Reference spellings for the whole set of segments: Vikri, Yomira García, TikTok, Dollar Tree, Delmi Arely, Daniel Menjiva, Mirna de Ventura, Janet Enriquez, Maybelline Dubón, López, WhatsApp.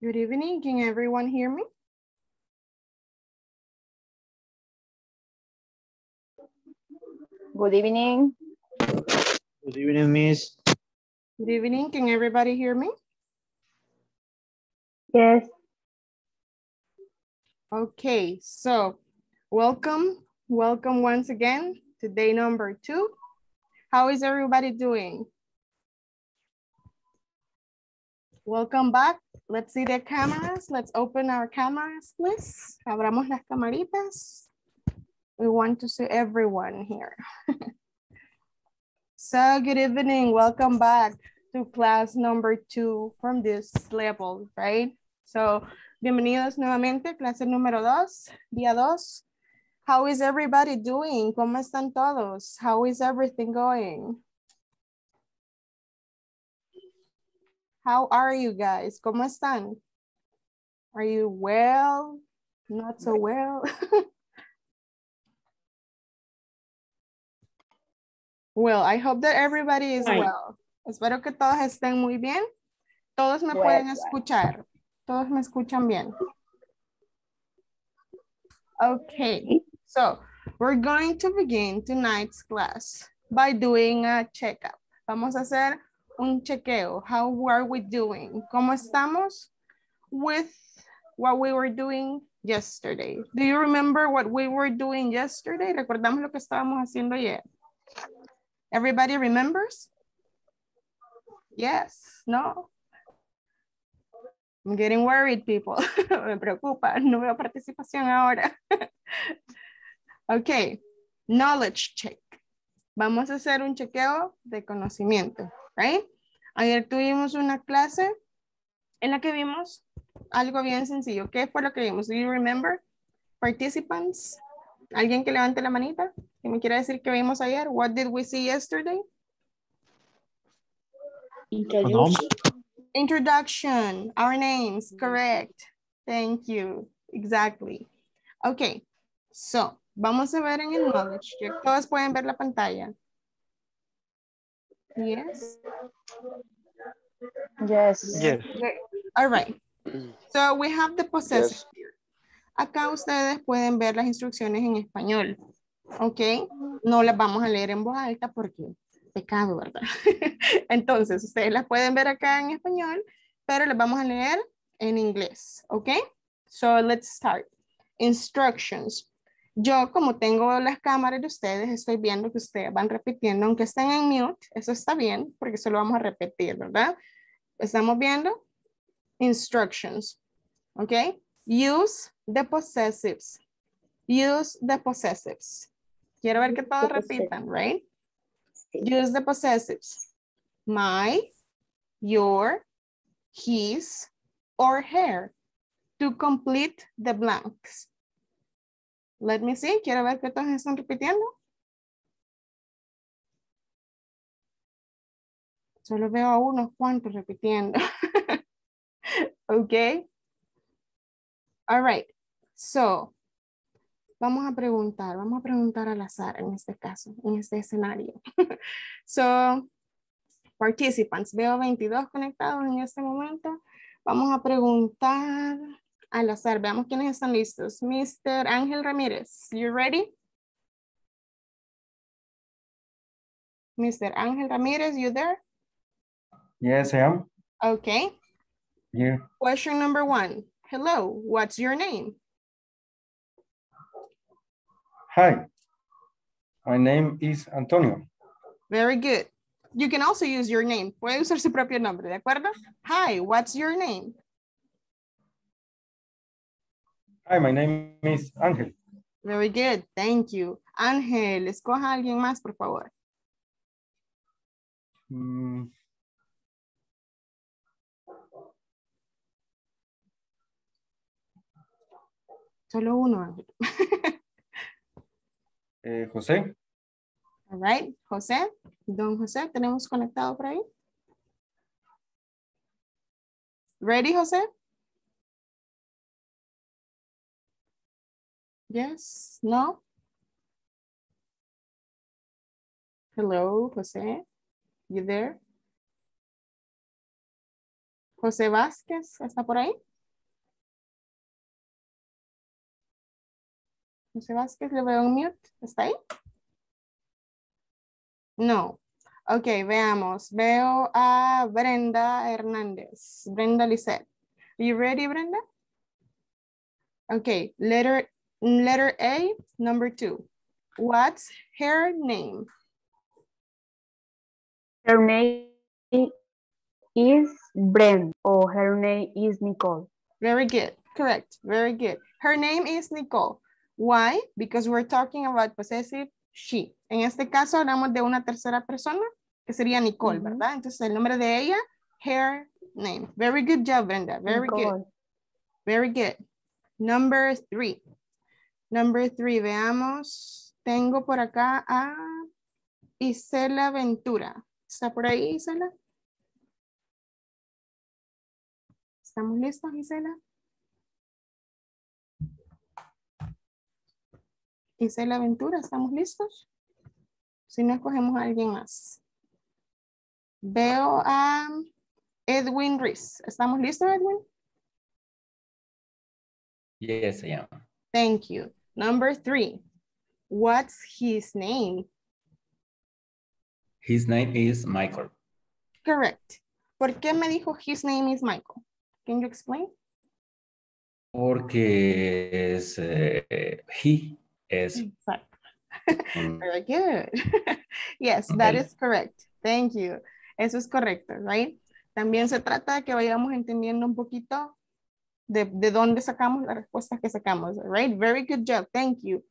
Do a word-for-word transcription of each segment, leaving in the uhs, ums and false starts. Good evening, can everyone hear me? Good evening. Good evening, miss. Good evening, can everybody hear me? Yes. Okay, so welcome, welcome once again to day number two. How is everybody doing? Welcome back. Let's see the cameras. Let's open our cameras, please. Abramos las camaritas. We want to see everyone here. So good evening. Welcome back to class number two from this level, right? So bienvenidos nuevamente, clase número dos, día dos. How is everybody doing? ¿Cómo están todos? How is everything going? How are you guys? ¿Cómo están? Are you well? Not so well? Well, I hope that everybody is well. Espero que todos estén muy bien. Todos me pueden escuchar. Todos me escuchan bien. Okay, so we're going to begin tonight's class by doing a checkup. Vamos a hacer un chequeo. How are we doing? ¿Cómo estamos? With what we were doing yesterday. Do you remember what we were doing yesterday? ¿Recordamos lo que estábamos haciendo ayer? Everybody remembers? Yes. No? I'm getting worried, people. Me preocupa. No veo participación ahora. Okay. Knowledge check. Vamos a hacer un chequeo de conocimiento. Right? Ayer tuvimos una clase en la que vimos algo bien sencillo. ¿Qué fue lo que vimos? Do you remember? Participants. ¿Alguien que levante la manita? ¿Qué me quiere decir que vimos ayer? What did we see yesterday? Introduction. Introduction. Our names. Correct. Thank you. Exactly. Okay. So, vamos a ver en el knowledge. Todos pueden ver la pantalla. Yes. Yes. Yes. Okay. All right. So we have the possessive here. Acá ustedes pueden ver las instrucciones en español. Ok. No las vamos a leer en voz alta porque pecado, ¿verdad? Entonces, ustedes las pueden ver acá en español, pero las vamos a leer en inglés. Ok. So let's start. Instructions. Yo, como tengo las cámaras de ustedes, estoy viendo que ustedes van repitiendo, aunque estén en mute, eso está bien, porque eso lo vamos a repetir, ¿verdad? Estamos viendo instructions, ¿ok? Use the possessives. Use the possessives. Quiero ver que todos repitan, right? Use the possessives. My, your, his, or her to complete the blanks. Let me see. Quiero ver que todos están repitiendo. Solo veo a unos cuantos repitiendo. Okay. All right. So, vamos a preguntar. Vamos a preguntar al azar en este caso, en este escenario. So, participants. Veo veintidós conectados en este momento. Vamos a preguntar al azar. Veamos quiénes están listos. mister Ángel Ramírez, you ready? mister Ángel Ramírez, you there? Yes, I am. Okay. Yeah. Question number one. Hello, what's your name? Hi, my name is Antonio. Very good. You can also use your name. Puede usar su propio nombre, ¿de acuerdo? Hi, what's your name? Hi, my name is Ángel. Very good, thank you. Ángel, escoja a alguien más, por favor. Mm. Solo uno, Ángel. eh, José. All right, José. Don José, ¿tenemos conectado por ahí? Ready, José? Yes, no? Hello, José. You there? José Vázquez, ¿está por ahí? José Vázquez, le veo un mute. ¿Está ahí? No. Ok, veamos. Veo a Brenda Hernández. Brenda Lisset. Are you ready, Brenda? Ok, letter, letter A, number two. What's her name? Her name is Brenda, or her name is Nicole. Very good. Correct. Very good. Her name is Nicole. Why? Because we're talking about possessive she. En este caso hablamos de una tercera persona, que sería Nicole, mm-hmm. ¿verdad? Entonces el nombre de ella, her name. Very good job, Brenda. Very Nicole. Good. Very good. Number three. Number three, veamos. Tengo por acá a Isela Ventura. ¿Está por ahí, Isela? ¿Estamos listos, Isela? Isela Ventura, ¿estamos listos? Si no, escogemos a alguien más. Veo a Edwin Ruiz. ¿Estamos listos, Edwin? Yes, I am. Thank you. Number three. What's his name? His name is Michael. Correct. ¿Por qué me dijo his name is Michael? Can you explain? Porque es uh, he. Is. Exactly. Very good. Yes, that is correct. Thank you. Eso es correcto, right? También se trata de que vayamos entendiendo un poquito de, de dónde sacamos las respuestas que sacamos, right? Very good job. Thank you.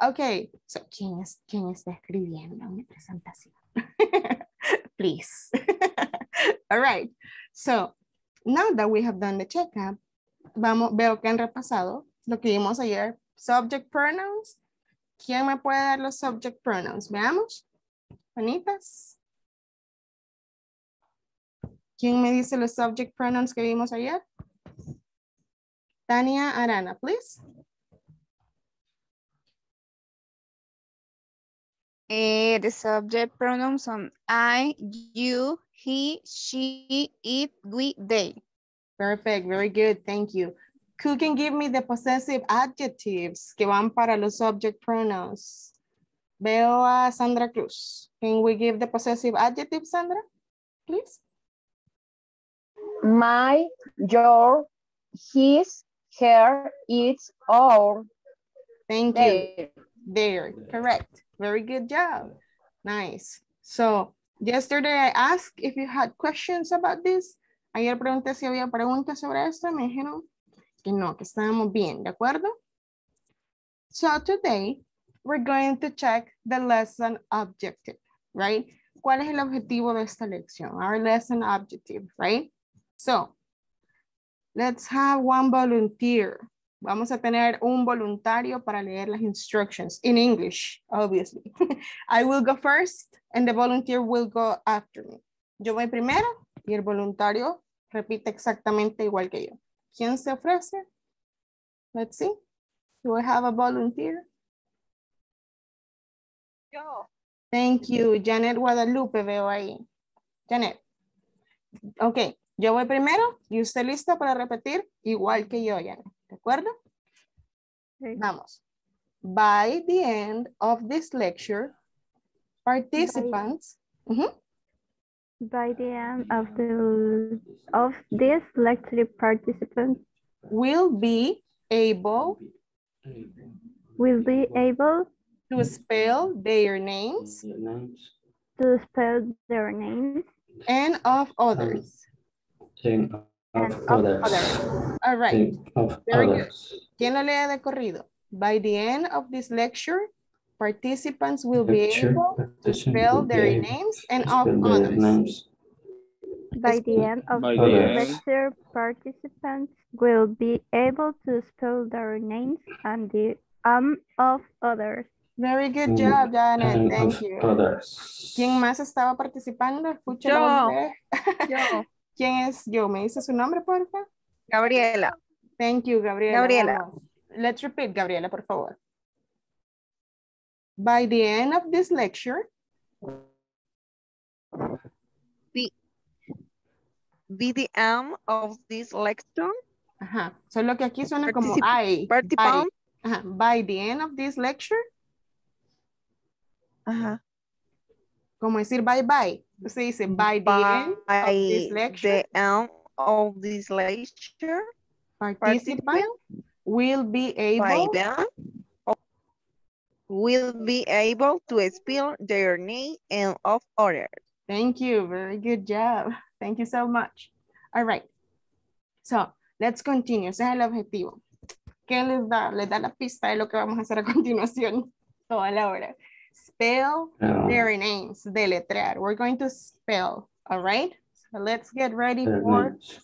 Okay. So, ¿quién, es, quién está escribiendo mi presentación? Please. All right. So, now that we have done the checkup, vamos, veo que han repasado lo que vimos ayer. Subject pronouns. ¿Quién me puede dar los subject pronouns? Veamos. Bonitas. ¿Quién me dice los subject pronouns que vimos ayer? Tania Arana, please. Eh, the subject pronouns on I, you, he, she, it, we, they. Perfect. Very good. Thank you. Who can give me the possessive adjectives que van para los subject pronouns? Veo a Sandra Cruz. Can we give the possessive adjectives, Sandra? Please. My, your, his, her, its, our. Thank you. There. Correct. Very good job. Nice. So yesterday I asked if you had questions about this. Ayer pregunté si había preguntas sobre esto y me dijeron que no, que estábamos bien, ¿de acuerdo? So today, we're going to check the lesson objective, right? ¿Cuál es el objetivo de esta lección? Our lesson objective, right? So, let's have one volunteer. Vamos a tener un voluntario para leer las instructions in English, obviously. I will go first and the volunteer will go after me. Yo voy primero y el voluntario repite exactamente igual que yo. ¿Quién se ofrece? Let's see. Do I have a volunteer? Yo. Thank you. Janet Guadalupe veo ahí. Janet. Ok. Yo voy primero y usted lista para repetir igual que yo, Janet. ¿De acuerdo? Sí. Vamos. By the end of this lecture, participants... By, uh-huh. by the end of, the, of this lecture, participants... Will be able... Will be able... To spell their names. To spell their names. And of others. And of others. others. All right. Very good. ¿Quién lo lee de corrido? By the end of this lecture, participants will lecture, be able to spell their names and of others. Names. By the end of the lecture, participants will be able to spell their names and the um of others. Very good job, Janet. Thank you. Others. ¿Quién más estaba participando? Escúchalo. Yo. yo. ¿Quién es yo? ¿Me dice su nombre, por favor? Gabriela. Thank you, Gabriela. Gabriela. Vamos. Let's repeat, Gabriela, por favor. By the end of this lecture. The, by the end of this lecture. Ajá. Solo que aquí suena como I. I. Ajá. By the end of this lecture. Ajá. Como decir bye bye. Se dice by the by end of this lecture. The end of this lecture. Participant. Participant. Will be able them, will be able to spell their name and of others. Thank you. Very good job. Thank you so much. All right. So let's continue. Ese es el objetivo. ¿Qué les da? Les da la pista de lo que vamos a hacer a continuación toda la hora. Spell no. their names. Deletrear. We're going to spell. All right. So let's get ready their for. Names.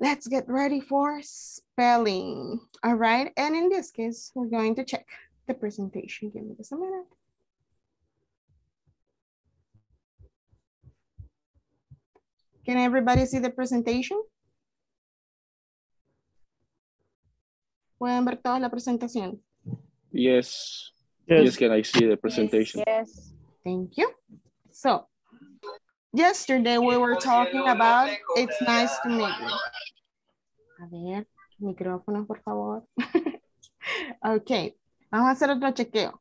Let's get ready for spelling. All right. And in this case, we're going to check the presentation. Give me just a minute. Can everybody see the presentation? ¿Pueden ver toda la presentación? Yes. Yes. Yes, can I see the presentation? Yes. Yes. Thank you. So, yesterday we were talking about it's nice to meet you. A ver, micrófono, por favor. Ok, vamos a hacer otro chequeo.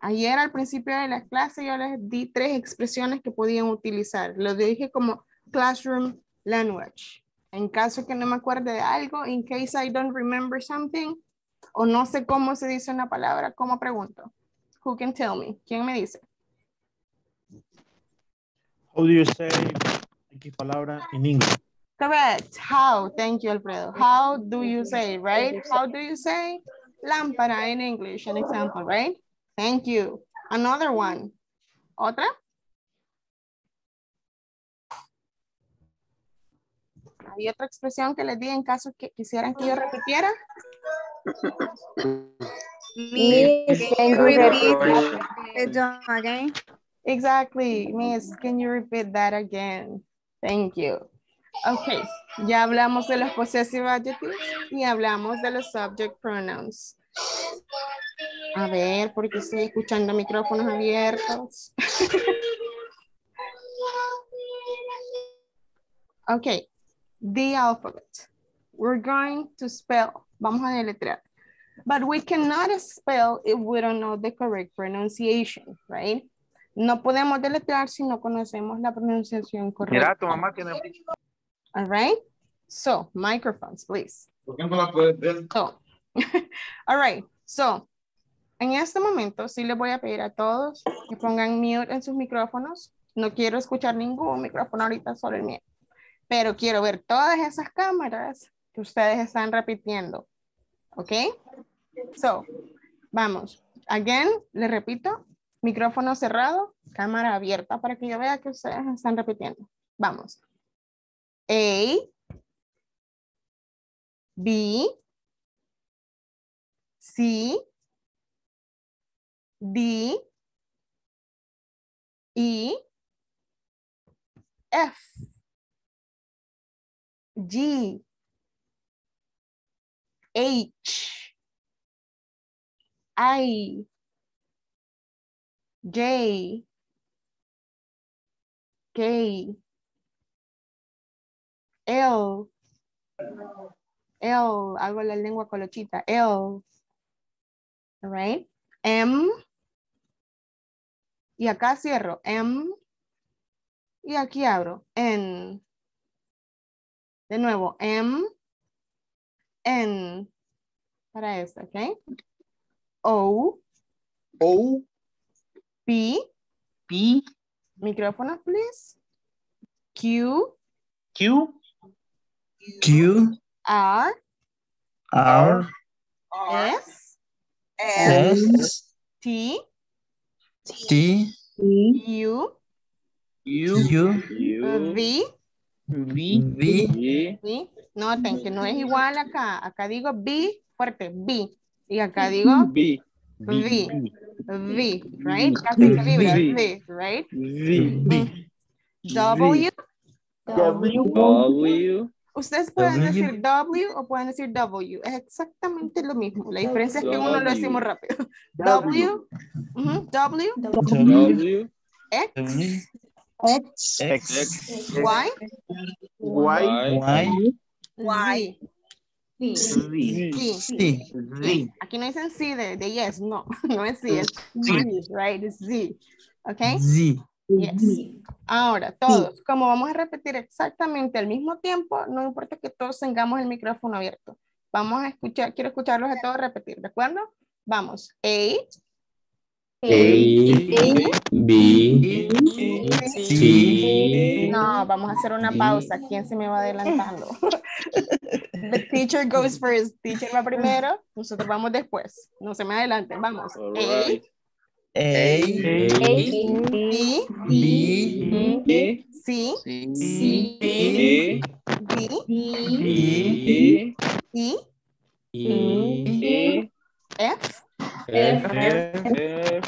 Ayer al principio de la clase yo les di tres expresiones que podían utilizar. Lo dije como classroom language. En caso que no me acuerde de algo, in case I don't remember something, o no sé cómo se dice una palabra, ¿cómo pregunto? Who can tell me? ¿Quién me dice? How do you say X palabra in English? Correct. How? Thank you, Alfredo. How do you say, right? How do you say lámpara in English? An example, right? Thank you. Another one. Otra? ¿Hay otra expresión que les di en caso que quisieran que yo repitiera? Please, can you repeat that again? Exactly. Miss, can you repeat that again? Thank you. Okay, ya hablamos de los possessive adjectives y hablamos de los subject pronouns. A ver, porque estoy escuchando micrófonos abiertos. Okay, the alphabet. We're going to spell. Vamos a deletrear. But we cannot spell if we don't know the correct pronunciation, right? No podemos deletrear si no conocemos la pronunciación correcta. Mira, tu mamá tiene... All right. So, microphones, please. ¿Por qué no la puedes ver? So, all right. So, en este momento sí les voy a pedir a todos que pongan mute en sus micrófonos. No quiero escuchar ningún micrófono ahorita, solo el mío. Pero quiero ver todas esas cámaras que ustedes están repitiendo. ¿Ok? So, vamos. Again, les repito. Micrófono cerrado, cámara abierta para que yo vea que ustedes están repitiendo. Vamos. A, B, C, D, E, F, G, H, I, J, K, L, L, hago la lengua colochita, L, all right, M, y acá cierro, M, y aquí abro, N, de nuevo, M, N, para esta, ok, O, O, P, P, micrófonos, please, Q, Q, Q, R, R, S, S, T, T, U, U, V, V, V, V, noten que no es igual acá, acá digo B, fuerte, B, y acá digo B, V, V, right, casi se vibra, V, right, V, W, W, ustedes pueden decir W o pueden decir W. Es exactamente lo mismo. La diferencia es que uno lo decimos rápido. W. W. W. X. X. X. Y. Y. Y. Sí. Sí. Aquí no dicen sí de yes. No. No es sí. Es right. Es sí. Ok. Sí. Yes. Ahora, todos, sí. Como vamos a repetir exactamente al mismo tiempo, no importa que todos tengamos el micrófono abierto. Vamos a escuchar, quiero escucharlos a todos repetir, ¿de acuerdo? Vamos. A. A. B. C. No, vamos a hacer una pausa. ¿Quién se me va adelantando? The teacher goes first. Teacher va primero. Nosotros vamos después. No se me adelanten. Vamos. A. A, B, B, C, C, D, E, E, F, F,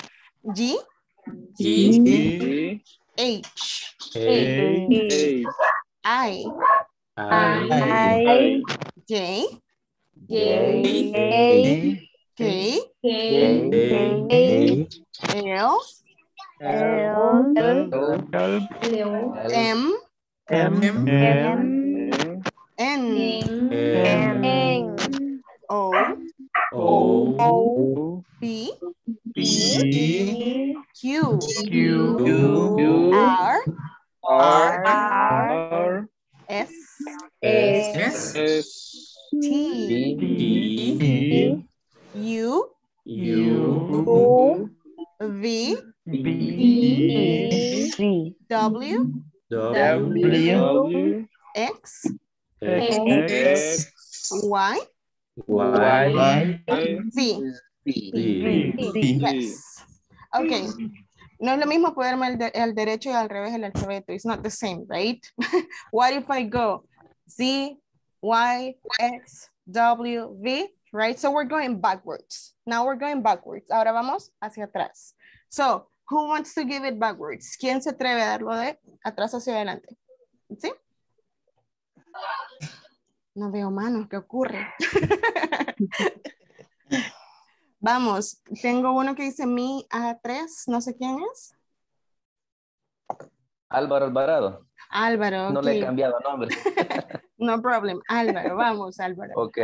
G, G, H, H, I, I, J, J, K, K, L, L, M, M, N, N, O, O, P, P, Q, Q, R, R, S, S, T, U, U, V, V, W, W, X, X, Y, Y, Z, yes. Okay. No es lo mismo ponerme el, de, el derecho y al revés el alfabeto. It's not the same, right? What if I go Z, Y, X, W, V? Right? So we're going backwards. Now we're going backwards. Ahora vamos hacia atrás. So, who wants to give it backwards? ¿Quién se atreve a darlo de atrás hacia adelante? ¿Sí? No veo manos, ¿qué ocurre? Vamos, tengo uno que dice mi A tres, no sé quién es. Álvaro Alvarado. Álvaro, okay. No le he cambiado nombre. No problem, Álvaro, vamos, Álvaro. Ok.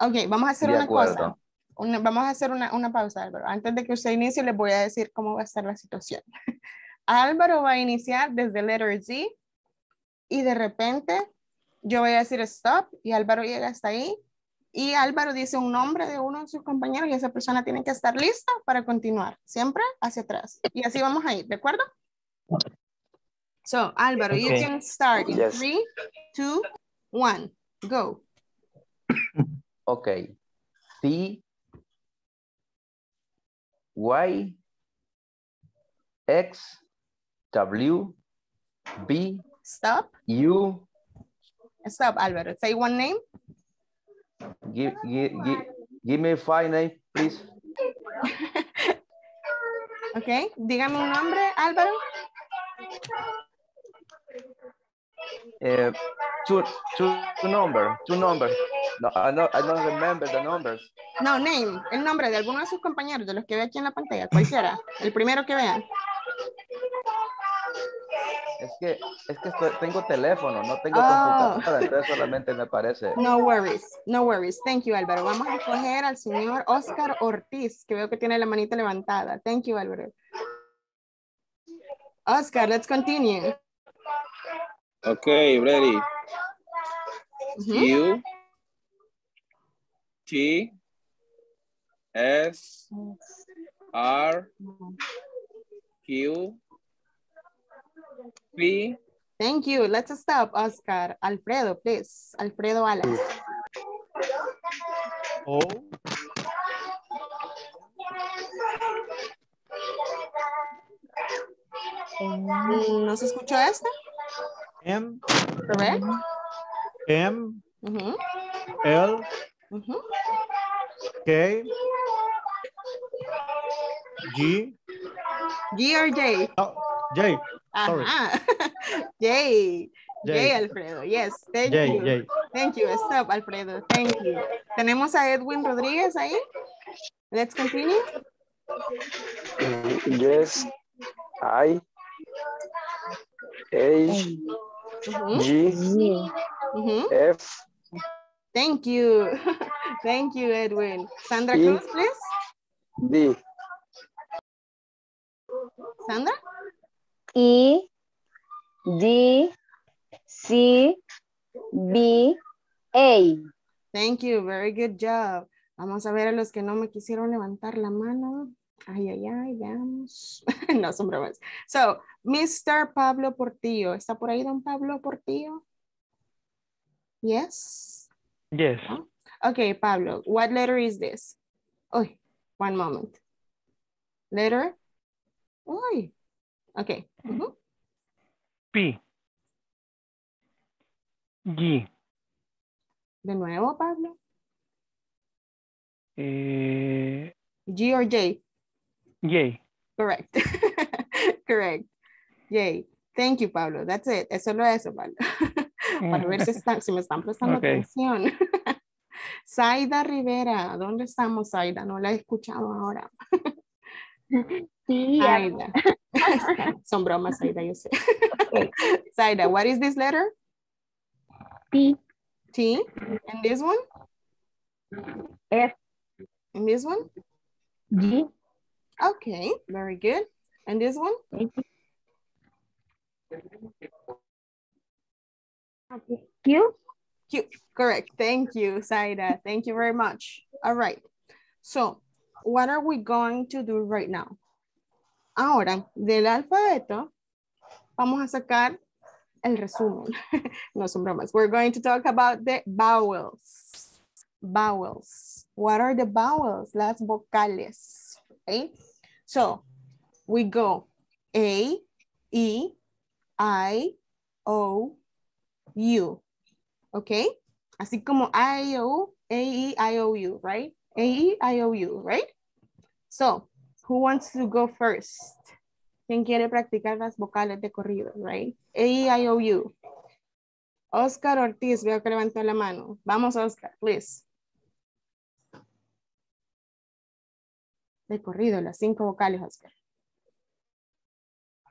Ok, vamos a hacer una cosa. Una, vamos a hacer una, una pausa, Álvaro. Antes de que usted inicie, les voy a decir cómo va a estar la situación. Álvaro va a iniciar desde letter Z y de repente yo voy a decir stop y Álvaro llega hasta ahí y Álvaro dice un nombre de uno de sus compañeros y esa persona tiene que estar lista para continuar. Siempre hacia atrás. Y así vamos a ir, ¿de acuerdo? So, Álvaro, okay. You can start in yes. Three, two, one, go. Okay, T, Y, X, W, B, stop, U. Stop, Alberto. Say one name. Give, give, give, give me five names, please. Okay, dígame un nombre, Álvaro. uh, two, two, two number, two number. No, I don't, I don't remember the numbers. No, name, el nombre de alguno de sus compañeros, de los que ve aquí en la pantalla, cualquiera, el primero que vean. Es que, es que estoy, tengo teléfono, no tengo oh. computadora, entonces solamente me parece. No worries, no worries. Thank you, Álvaro. Vamos a escoger al señor Oscar Ortiz, que veo que tiene la manita levantada. Thank you, Álvaro. Oscar, let's continue. Okay, ready. Mm-hmm. U, T, S, R, Q, P. Thank you. Let's stop, Oscar. Alfredo, please. Alfredo Alas. O. ¿No se escuchó esta? M. Correct. M. Uh-huh. L. Uh-huh. K. G. G or J? Oh, J. Ajá. J. J. J, Alfredo. Yes, thank J, you. J. Thank you. Stop, Alfredo. Thank you. Tenemos a Edwin Rodríguez ahí. Let's continue. Yes. I. H. Uh-huh. G. Uh-huh. F. Thank you. Thank you, Edwin. Sandra Cruz, please. D. Sandra? E, D, C, B, A. Thank you, very good job. Vamos a ver a los que no me quisieron levantar la mano. Ay, ay, ay, vamos. No, son bromas. So, mister Pablo Portillo. ¿Está por ahí don Pablo Portillo? Yes? Yes. Oh. Okay, Pablo, what letter is this? Oh, one moment. Letter? Oh, okay. Mm-hmm. P. G. De nuevo, Pablo. Eh... G or J? J. Correct. Correct. J. Thank you, Pablo. That's it. Es solo eso, Pablo. Para ver si, están, si me están prestando okay. atención. Zaida Rivera. ¿Dónde estamos, Zaida? No la he escuchado ahora. Zaida. Son bromas, Zaida, yo sé. Zaida, what is this letter? P. T. And this one? F. And this one? G. Okay, very good. And this one? Q. Q. Correct. Thank you, Zaida. Thank you very much. All right. So, what are we going to do right now? Ahora, del alfabeto, vamos a sacar el resumen. No son bromas. We're going to talk about the vowels. Vowels. What are the vowels? Las vocales. Okay? So, we go A, E, I, O, U. Okay? Así como I, O, A, E, I, O, U, right? A, E, I, O, U, right? So, who wants to go first? ¿Quién quiere practicar las vocales de corrido, right? A, E, I, O, U. Oscar Ortiz, veo que levantó la mano. Vamos, Oscar, please. De corrido, las cinco vocales, Oscar.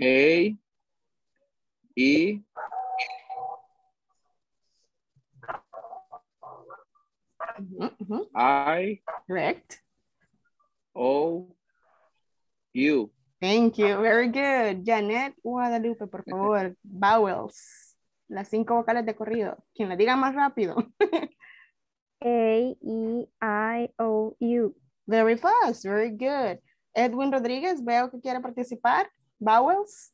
A, E, mm-hmm. I. Correct. O. U. Thank you. Very good. Janet Guadalupe, por favor. Vowels. Las cinco vocales de corrido. Quien la diga más rápido. A, E, I, O, U. Very fast. Very good. Edwin Rodríguez, veo que quiere participar. Vowels.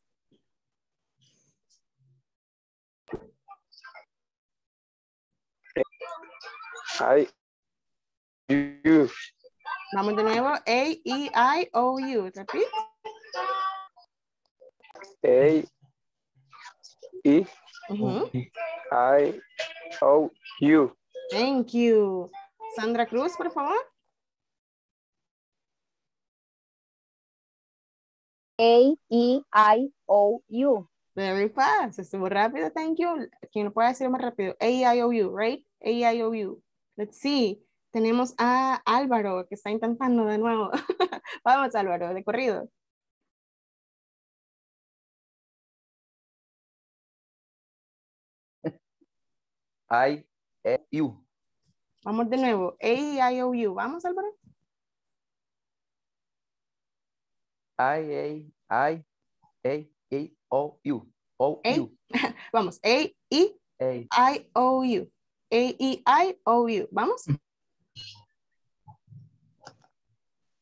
I, U. Vamos de nuevo. A, E, I, O, U. Repeat. A, E, uh-huh. I, O, U. Thank you. Sandra Cruz, por favor. A, E, I, O, U. Very fast. Estuvo rápido. Thank you. ¿Quién lo puede decir más rápido? A I O U, right? A I O U. Let's see. Tenemos a Álvaro que está intentando de nuevo. Vamos, Álvaro, de corrido. I, E, U. Vamos de nuevo. A I O U. Vamos, Álvaro. I, A, I, A, E, O, U. O, U. Vamos. A, E, I, O, U. A, E, I, O, U. Vamos.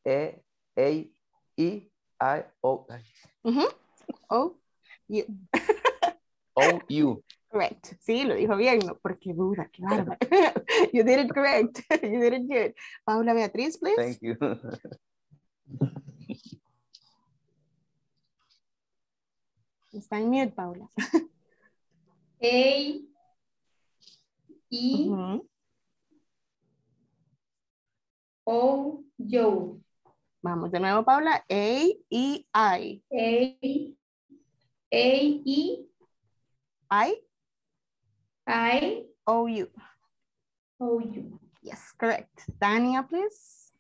E, A, E, I, O. Uh-huh. O, U. O, U. Correct. Sí, lo dijo bien, ¿no? Porque dura, qué bárbaro. You did it correct. You did it good. Paula Beatriz, please. Thank you. Está en mute, Paula. A, E, uh-huh. O, yo. Vamos de nuevo, Paula. A, E, I. A, A, E, I. I O U. O U. Yes, correct. Dania, please.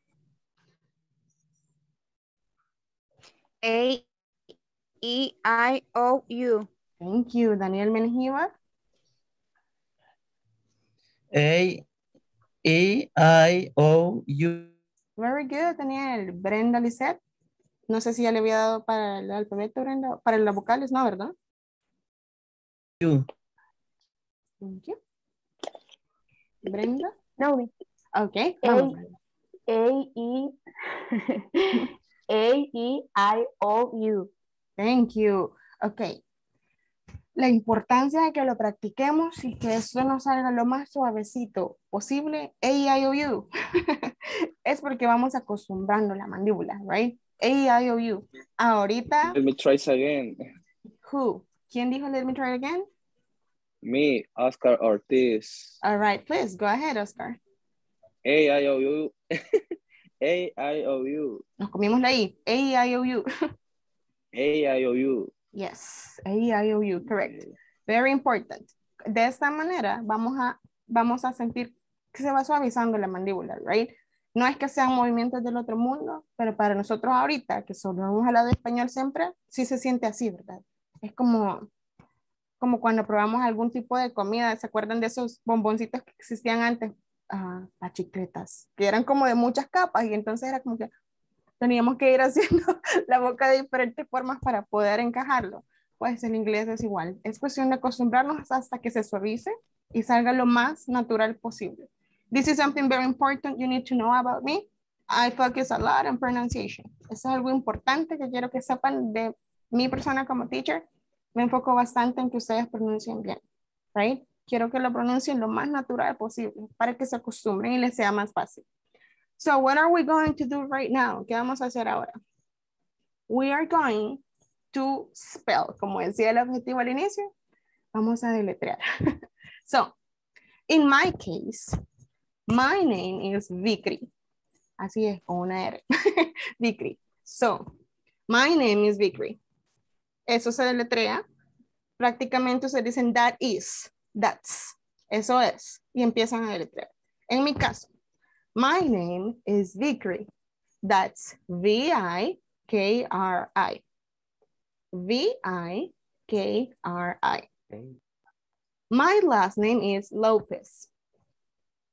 A E I O U. Thank you. Daniel Menjiva. A E I O U. Very good, Daniel. Brenda Lisette. No sé si ya le había dado para el alfabeto, Brenda, para las vocales, no, ¿verdad? U. Thank you. Brenda? No. Okay. A, A, E, A, E, I, O, U. Thank you. Okay. La importancia de que lo practiquemos y que eso nos salga lo más suavecito posible, A, I, O, U, es porque vamos acostumbrando la mandíbula, right? A, I, O, U. Ahorita. Let me try this again. Who? ¿Quién dijo let me try it again? Me, Oscar Ortiz. All right, please go ahead, Oscar. A I O U. A I O U. Nos comimos la I. A I O U. A I O U. Yes, A I O U, correct. Very important. De esta manera vamos a, vamos a sentir que se va suavizando la mandíbula, right? No es que sean movimientos del otro mundo, pero para nosotros ahorita, que solo hemos hablado español siempre, sí se siente así, ¿verdad? Es como, como cuando probamos algún tipo de comida. ¿Se acuerdan de esos bomboncitos que existían antes? Ah, las chicletas, que eran como de muchas capas y entonces era como que teníamos que ir haciendo la boca de diferentes formas para poder encajarlo. Pues en inglés es igual. Es cuestión de acostumbrarnos hasta que se suavice y salga lo más natural posible. This is something very important you need to know about me. I focus a lot on pronunciation. Eso es algo importante que quiero que sepan de mi persona como teacher. Me enfoco bastante en que ustedes pronuncien bien, right? Quiero que lo pronuncien lo más natural posible para que se acostumbren y les sea más fácil. So what are we going to do right now? ¿Qué vamos a hacer ahora? We are going to spell. Como decía el objetivo al inicio, vamos a deletrear. So, in my case, my name is Vikri. Así es, con una R. Vikri. So, my name is Vikri. Eso se deletrea. Prácticamente se dicen that is, that's. Eso es. Y empiezan a deletrear. En mi caso, my name is Vikri. That's V I K R I. V I K R I. Okay. My last name is López.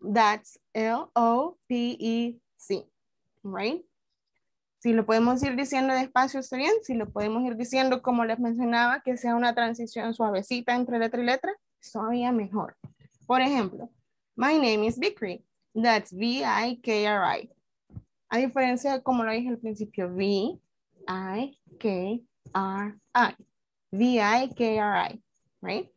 That's L O P E Z. Right? Si lo podemos ir diciendo despacio, está bien. Si lo podemos ir diciendo, como les mencionaba, que sea una transición suavecita entre letra y letra, todavía mejor. Por ejemplo, my name is Vikri. That's V I K R I. A diferencia de como lo dije al principio, V I K R I. V I K R I. Right?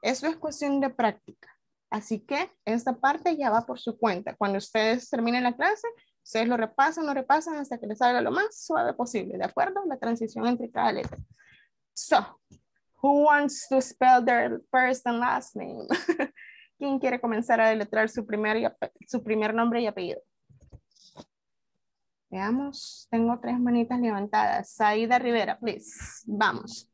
Eso es cuestión de práctica. Así que esta parte ya va por su cuenta. Cuando ustedes terminen la clase, ustedes lo repasan, lo repasan hasta que les salga lo más suave posible, ¿de acuerdo? La transición entre cada letra. So, who wants to spell their first and last name? ¿Quién quiere comenzar a deletrear su primer, su primer nombre y apellido? Veamos, tengo tres manitas levantadas. Saida Rivera, please. Vamos.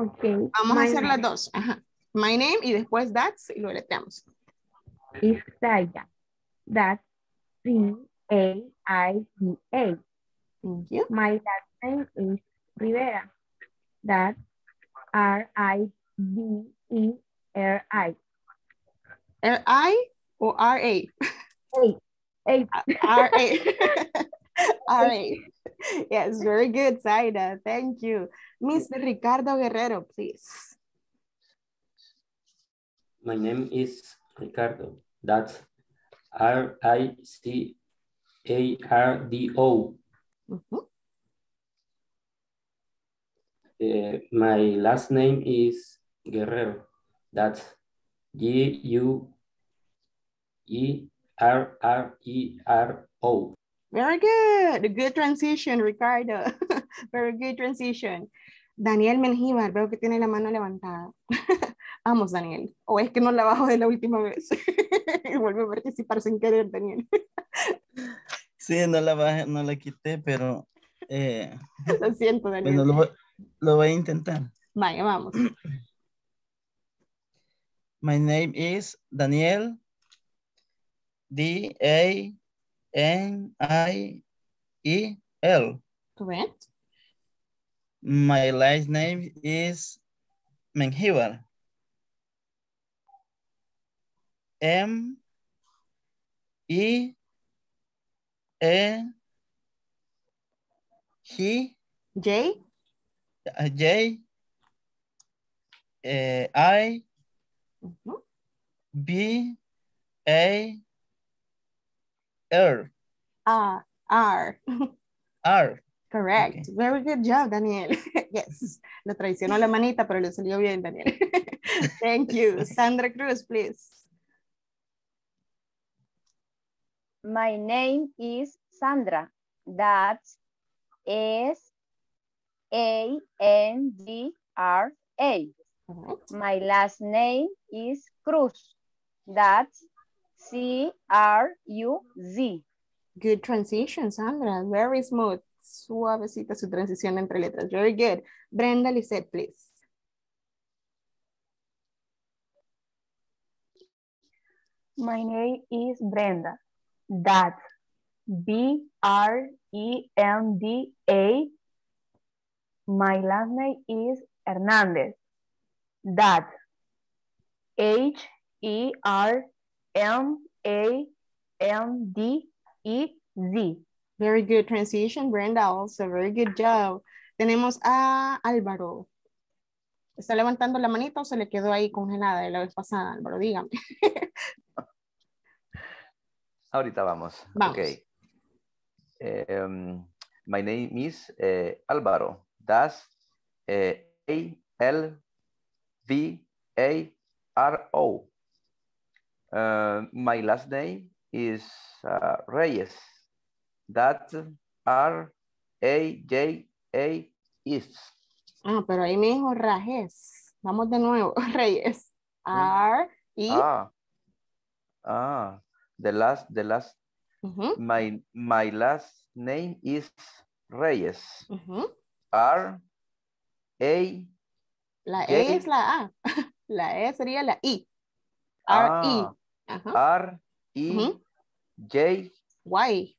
Okay. Vamos My a hacer name. las dos. Ajá. My name y después that's y lo letramos. It's Daya. That's D A I D A. Thank you. My last name is Rivera. That's R I V E R I. R I or R A? A. A. R A. All right. Yes, very good, Zaida. Thank you. Mister Ricardo Guerrero, please. My name is Ricardo. That's R I C A R D O. Mm-hmm. uh, my last name is Guerrero. That's G U E R R E R O. Very good. Good transition, Ricardo. Very good transition. Daniel Menjivar, veo que tiene la mano levantada. Vamos, Daniel. O es que no la bajo de la última vez. Y vuelve a participar sin querer, Daniel. Sí, no la bajé, no la quité, pero... Eh, lo siento, Daniel. Bueno, lo, lo voy a intentar. Vaya, vamos. My name is Daniel. D A N I E L. Correct. My last name is Menjivar. M E N G J J I B A R. R. R. R. Correct. Okay. Very good job, Daniel. Yes. Lo traicionó la manita, pero le salió bien, Daniel. Thank you. Sandra Cruz, please. My name is Sandra. That's S A N D R A. Correct. My last name is Cruz. That's C R U Z. Good transition, Sandra. Very smooth. Suavecita su transición entre letras. Very good. Brenda Lisette, please. My name is Brenda. That's B R E N D A. My last name is Hernandez. That's H E R M A N D E Z. Very good transition, Brenda, also. Very good job. Tenemos a Álvaro. ¿Está levantando la manita o se le quedó ahí congelada de la vez pasada, Álvaro? Dígame. Ahorita vamos. Vamos. Okay. Um, my name is uh, Álvaro. That's uh, A L V A R O. Uh, my last name is uh, Reyes. That's R A J A S. Ah, pero ahí me dijo Rajes. Vamos de nuevo, Reyes. R E. Ah, ah, the last, the last. Uh-huh. My, my last name is Reyes. Uh-huh. R A. La E es la A. La E sería la I. R E. Uh-huh. R E J. Y.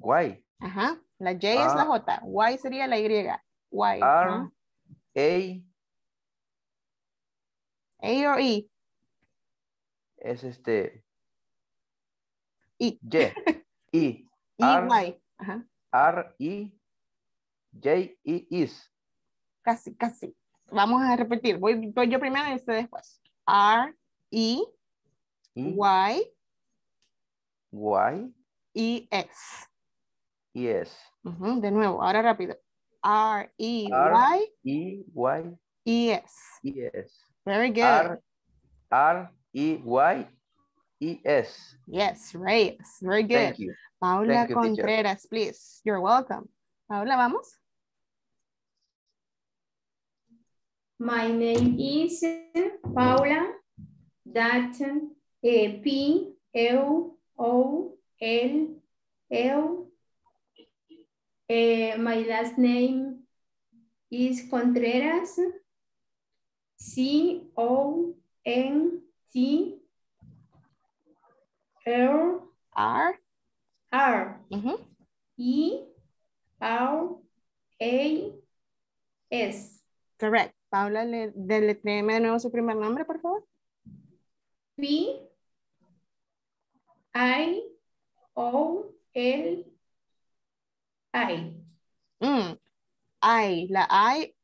Y. Ajá. La J ah. es la J. Y sería la Y. Y. R. Ajá. A. A o E. Es este. I. Y. I. R. Y. Ajá. R. I. J. I. Is. Casi, casi. Vamos a repetir. Voy, voy yo primero y usted después. R. I. I. Y. Y. E S. Yes. Uh-huh. De nuevo, ahora rápido. R E Y E S. Yes. Very good. R E Y E S. Yes, right. Very good. Thank you. Paula Thank you, Contreras, teacher. Please. You're welcome. Paula, vamos. My name is Paula. That's eh, P E O. L, L. Uh, my last name is Contreras. C O N T R R. R. Mm-hmm. E R A S. Correct. Paula, le, deletréeme de nuevo su primer nombre, por favor. P I O L I. Mm. I. La I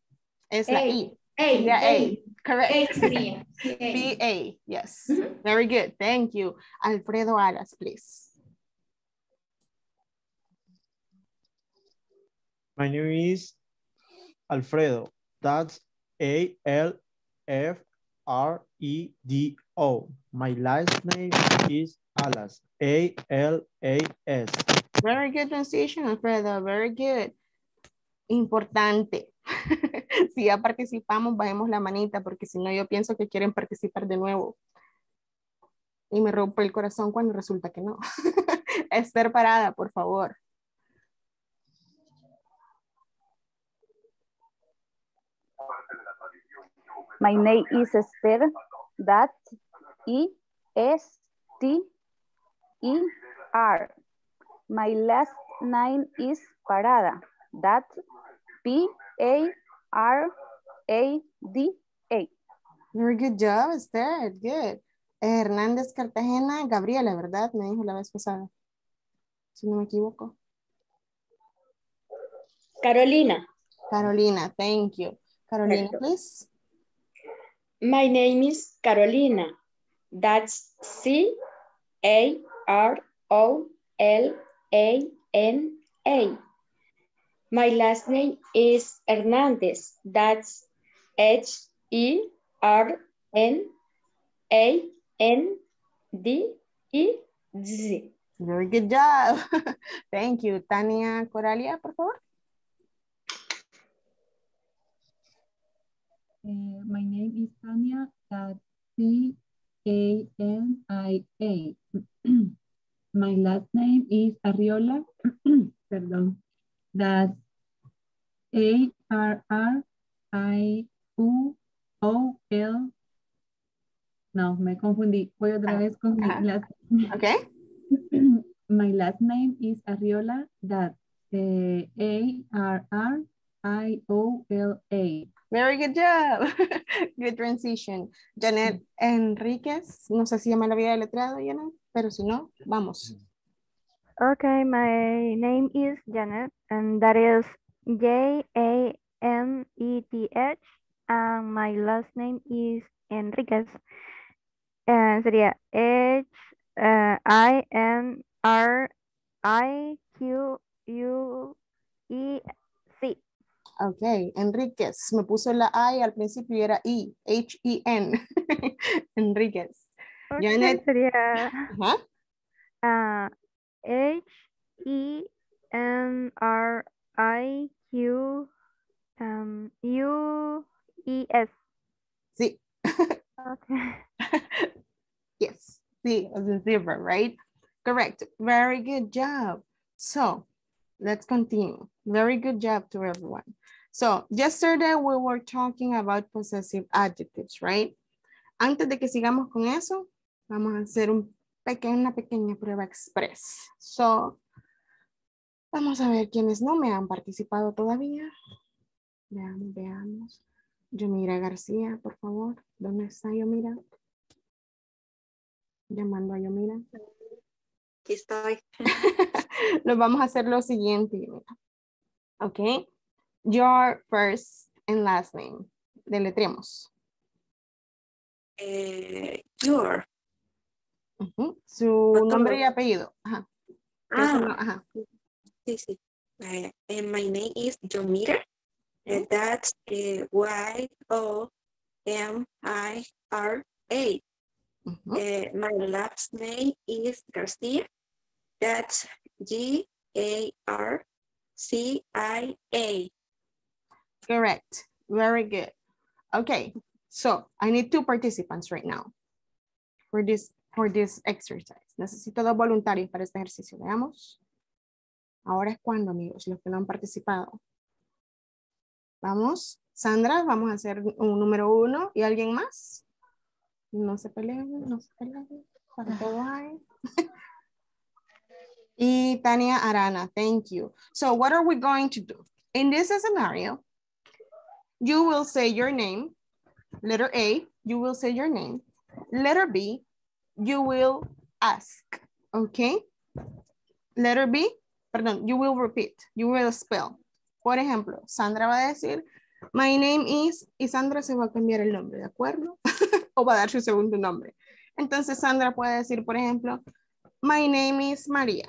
es A. La I. A. La A. A. Correct. B A. Yes. Mm-hmm. Very good. Thank you. Alfredo Alas, please. My name is Alfredo. That's A L F R E D O. My last name is Alas. A L A S. Very good pronunciation, Alfredo. Very good. Importante. Si ya participamos, bajemos la manita, porque si no yo pienso que quieren participar de nuevo. Y me rompo el corazón cuando resulta que no. Esther Parada, por favor. My name is Esther. That E S T E R. My last name is Parada. That P A R A D A. Very good job, Esther. Good. Hernández Cartagena, Gabriela, ¿verdad? Me dijo la vez pasada. Si no me equivoco. Carolina. Carolina, thank you. Carolina, Perfect. Please. My name is Carolina. That's C A R O L A N A. My last name is Hernandez. That's H E R N A N D E Z. Very good job. Thank you. Tania Coralia, por favor. Uh, my name is Tania, that's C A N I A. My last name is Arriola, perdón, that's A R R I U O L. No, me confundí, voy otra vez con mi last name. Okay. My last name is Arriola, that's A R R I O L A. Very good job. Good transition. Janet Enriquez. No sé si ya me la había deletreado, Janet, pero si no, vamos. Okay, my name is Janet, and that is J A N E T H, and my last name is Enriquez. And sería H I N R I Q U E C. Ok, Enríquez, me puso la I al principio y era I, H E N, Enríquez. Okay, Janet sería uh, H E N R I Q U E S. Sí. Okay. Yes, sí, as in zebra, right? Correct, very good job. So, let's continue. Very good job to everyone. So, yesterday we were talking about possessive adjectives, right? Antes de que sigamos con eso, vamos a hacer un pequeño, una pequeña prueba express. So, vamos a ver quiénes no me han participado todavía. Veamos, veamos. Yomira García, por favor. ¿Dónde está Yomira? Llamando a Yomira. Aquí estoy. Nos vamos a hacer lo siguiente, Yomira. Okay, your first and last name. Deletremos. Eh, your. Uh-huh. Su But nombre y apellido. Ajá. Ah. Ajá. Sí, sí. Uh, and my name is Yomira. Uh, that's uh, Y O M I R A. Uh-huh. Uh, my last name is Garcia. That's G A R. C I A. Correct. Very good. Okay. So I need two participants right now for this for this exercise. Necesito dos voluntarios para este ejercicio. Veamos. Ahora es cuando, amigos, los que no han participado. Vamos. Sandra, vamos a hacer un número uno. ¿Y alguien más? No se peleen, no se peleen. Para todos hay. Y Tania Arana, thank you. So what are we going to do? In this scenario, you will say your name. Letter A, you will say your name. Letter B, you will ask, okay? Letter B, perdón, you will repeat, you will spell. Por ejemplo, Sandra va a decir, my name is, y Sandra se va a cambiar el nombre, ¿de acuerdo? O va a dar su segundo nombre. Entonces Sandra puede decir, por ejemplo, my name is María.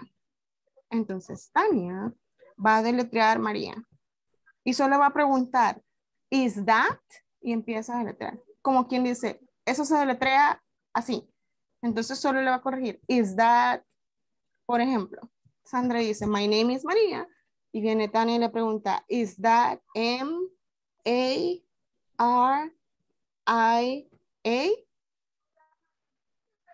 Entonces Tania va a deletrear María. Y solo va a preguntar, is that? Y empieza a deletrear. Como quien dice, eso se deletrea así. Entonces solo le va a corregir, is that? Por ejemplo, Sandra dice, my name is María. Y viene Tania y le pregunta, is that M A R I A?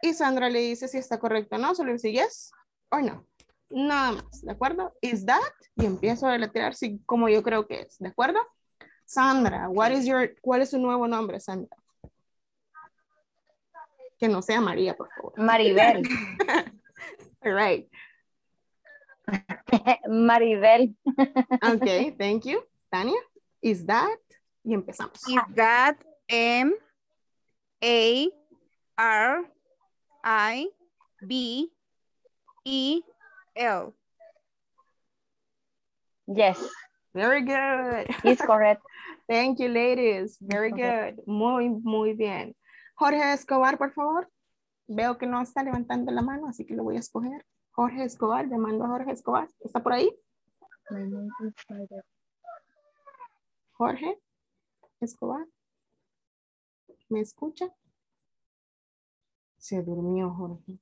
Y Sandra le dice si está correcto o no, solo dice yes o no. Nada más, ¿de acuerdo? Is that, y empiezo a deletrear si, como yo creo que es, ¿de acuerdo? Sandra, what is your, ¿cuál es su nuevo nombre, Sandra? Que no sea María, por favor. Maribel. All right. Maribel. Okay, thank you. Tania, is that, y empezamos. Is that M A R I B E L? Yes. Very good. It's correct. Thank you, ladies. Very okay. Good. Muy, muy bien. Jorge Escobar, por favor. Veo que no está levantando la mano, así que lo voy a escoger. Jorge Escobar, le mando a Jorge Escobar. ¿Está por ahí? Jorge Escobar. ¿Me escucha? Se durmió Jorge.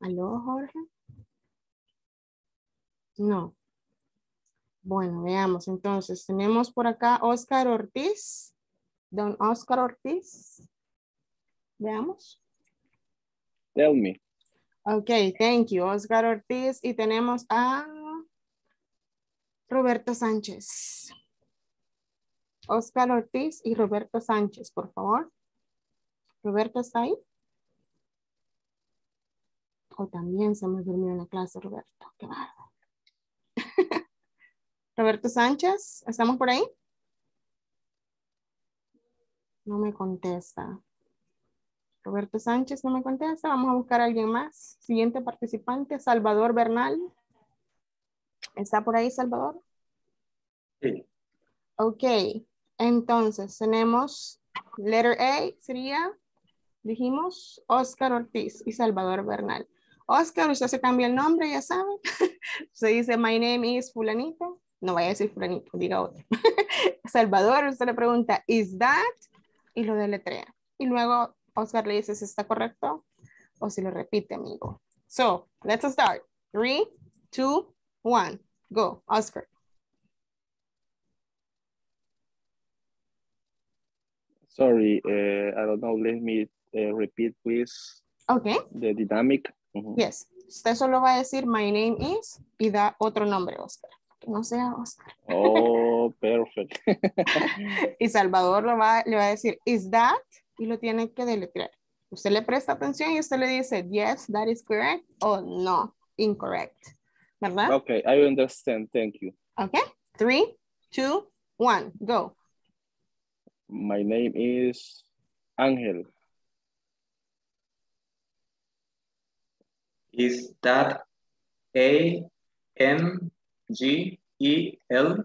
¿Aló, Jorge? No. Bueno, veamos. Entonces, tenemos por acá Oscar Ortiz. Don Oscar Ortiz. Veamos. Tell me. Ok, thank you, Oscar Ortiz. Y tenemos a Roberto Sánchez. Oscar Ortiz y Roberto Sánchez, por favor. ¿Roberto está ahí? O oh, también se me durmió en la clase, Roberto. Qué bárbaro. Roberto Sánchez, ¿estamos por ahí? No me contesta. Roberto Sánchez no me contesta. Vamos a buscar a alguien más. Siguiente participante, Salvador Bernal. ¿Está por ahí, Salvador? Sí. Ok. Entonces, tenemos letter A, sería, dijimos, Oscar Ortiz y Salvador Bernal. Oscar, usted se cambia el nombre, ya sabe. Se dice, my name is fulanito. No vaya a decir fulanito, diga otro. Salvador, usted le pregunta, is that? Y lo deletrea. Y luego Oscar le dice si está correcto o si lo repite, amigo. So, let's start. Three, two, one. Go, Oscar. Sorry, uh, I don't know. Let me uh, repeat, please. Okay. The dynamic. Uh-huh. Yes. Usted solo va a decir, my name is, y da otro nombre, Oscar. Que no sea Oscar. Oh, perfect. Y Salvador lo va, le va a decir, is that? Y lo tiene que deletrear. Usted le presta atención y usted le dice, yes, that is correct, o no, incorrect. ¿Verdad? Okay, I understand. Thank you. Okay. Three, two, one. Go. My name is Ángel. Is that A N G E L?